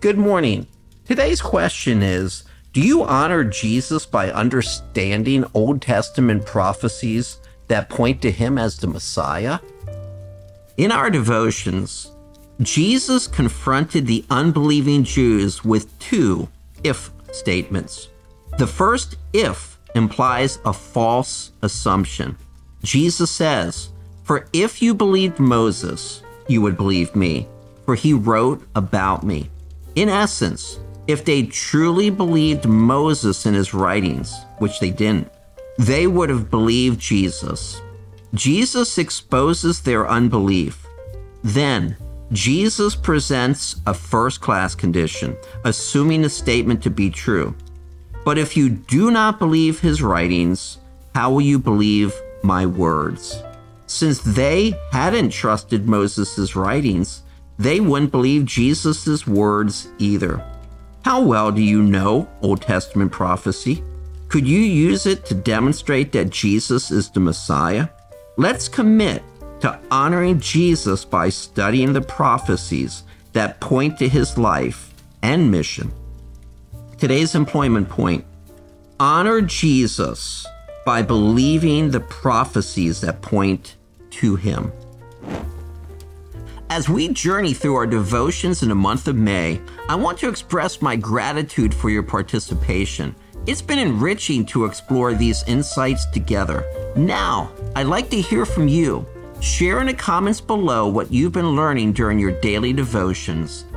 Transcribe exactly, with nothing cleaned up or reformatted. Good morning. Today's question is, do you honor Jesus by understanding Old Testament prophecies that point to him as the Messiah? In our devotions, Jesus confronted the unbelieving Jews with two if statements. The first if implies a false assumption. Jesus says, "For if you believed Moses, you would believe me, for he wrote about me." In essence, if they truly believed Moses and his writings, which they didn't, they would have believed Jesus. Jesus exposes their unbelief. Then, Jesus presents a first-class condition, assuming the statement to be true. But if you do not believe his writings, how will you believe my words? Since they hadn't trusted Moses' writings, they wouldn't believe Jesus' words either. How well do you know Old Testament prophecy? Could you use it to demonstrate that Jesus is the Messiah? Let's commit to honoring Jesus by studying the prophecies that point to his life and mission. Today's employment point: honor Jesus by believing the prophecies that point to him. As we journey through our devotions in the month of May, I want to express my gratitude for your participation. It's been enriching to explore these insights together. Now, I'd like to hear from you. Share in the comments below what you've been learning during your daily devotions.